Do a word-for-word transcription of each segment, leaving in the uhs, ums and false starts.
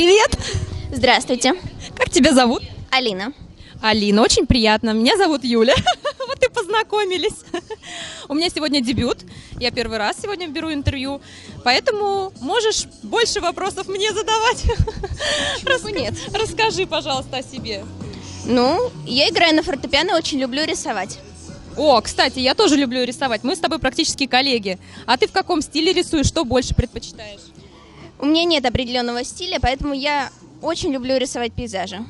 Привет! Здравствуйте. Как тебя зовут? Алина. Алина, очень приятно. Меня зовут Юля. Вот и познакомились. У меня сегодня дебют. Я первый раз сегодня беру интервью. Поэтому можешь больше вопросов мне задавать. Раска... Нет. Расскажи, пожалуйста, о себе. Ну, я играю на фортепиано, очень люблю рисовать. О, кстати, я тоже люблю рисовать. Мы с тобой практически коллеги. А ты в каком стиле рисуешь? Что больше предпочитаешь? У меня нет определенного стиля, поэтому я очень люблю рисовать пейзажи.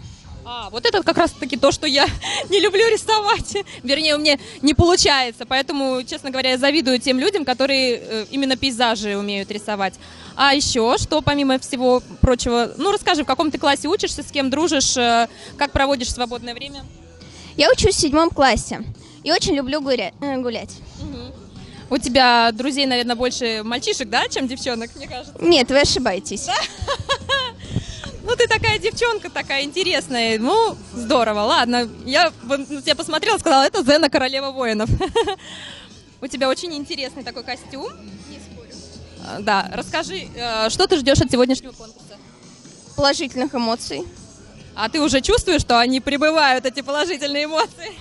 А, вот это как раз-таки то, что я не люблю рисовать. Вернее, у меня не получается. Поэтому, честно говоря, я завидую тем людям, которые именно пейзажи умеют рисовать. А еще, что помимо всего прочего... Ну, расскажи, в каком ты классе учишься, с кем дружишь, как проводишь свободное время? Я учусь в седьмом классе и очень люблю гулять. Угу. У тебя друзей, наверное, больше мальчишек, да, чем девчонок, мне кажется? Нет, вы ошибаетесь. Да? Ну, ты такая девчонка, такая интересная. Ну, здорово, ладно. Я на тебя посмотрела, сказала, это Зена, королева воинов. У тебя очень интересный такой костюм. Не спорю. Да, расскажи, что ты ждешь от сегодняшнего конкурса? Положительных эмоций. А ты уже чувствуешь, что они прибывают, эти положительные эмоции?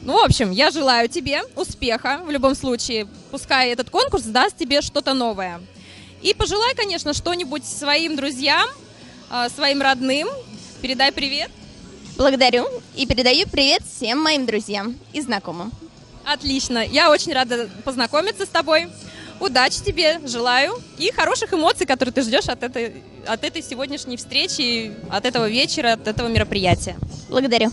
Ну, в общем, я желаю тебе успеха в любом случае. Пускай этот конкурс даст тебе что-то новое. И пожелай, конечно, что-нибудь своим друзьям, своим родным. Передай привет. Благодарю. И передаю привет всем моим друзьям и знакомым. Отлично. Я очень рада познакомиться с тобой. Удачи тебе желаю. И хороших эмоций, которые ты ждешь от этой, от этой сегодняшней встречи, от этого вечера, от этого мероприятия. Благодарю.